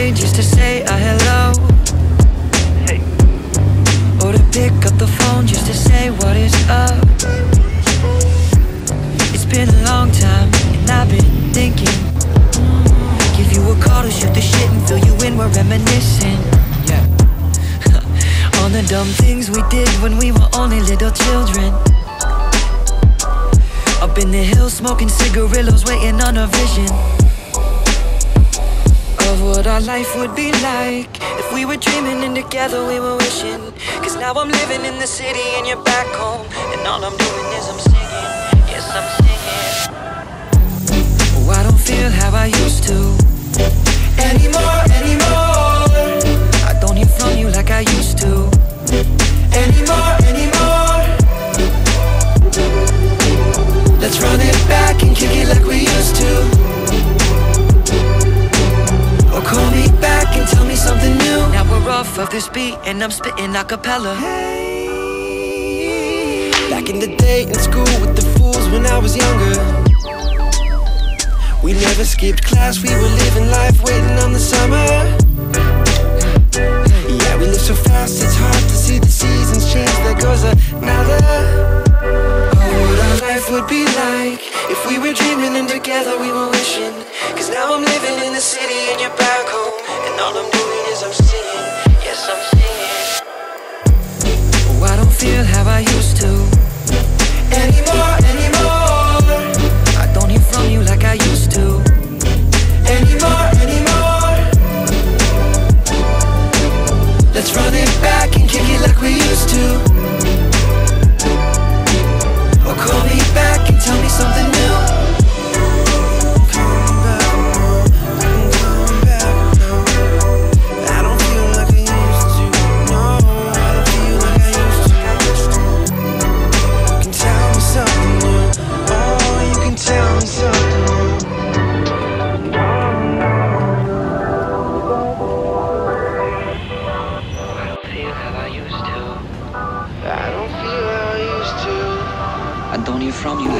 train just to say a hello. Hey. Or to pick up the phone just to say what is up. It's been a long time and I've been thinking. Give you a call to shoot the shit and fill you in, we're reminiscing. Yeah. On the dumb things we did when we were only little children. Up in the hills smoking cigarillos, waiting on a vision of what our life would be like if we were dreaming and together we were wishing. Cause now I'm living in the city and you're back home, and all I'm doing is I'm singing. Yes, I'm singing. Oh, I don't feel how I used to anymore, anymore. I don't hear from you like I used to anymore, anymore. Let's run it back and kick it like we used to. Or call me back and tell me something new. Now we're off of this beat and I'm spitting a cappella. Hey. Back in the day in school with the fools when I was younger, we never skipped class, we were living life waiting on the summer. Yeah, we live so fast it's hard to see the seasons change. There goes another. Oh, what our life would be like if we were dreaming and together we were wishing. Cause now I'm living in the city and you're back home, and all I'm doing is I'm singing. Yes, I'm singing. Oh, I don't feel how I used to anymore, anymore. I don't hear from you like I used to anymore, anymore. Let's run it back and kick it like we used to. Or call me back and tell me something new. From you.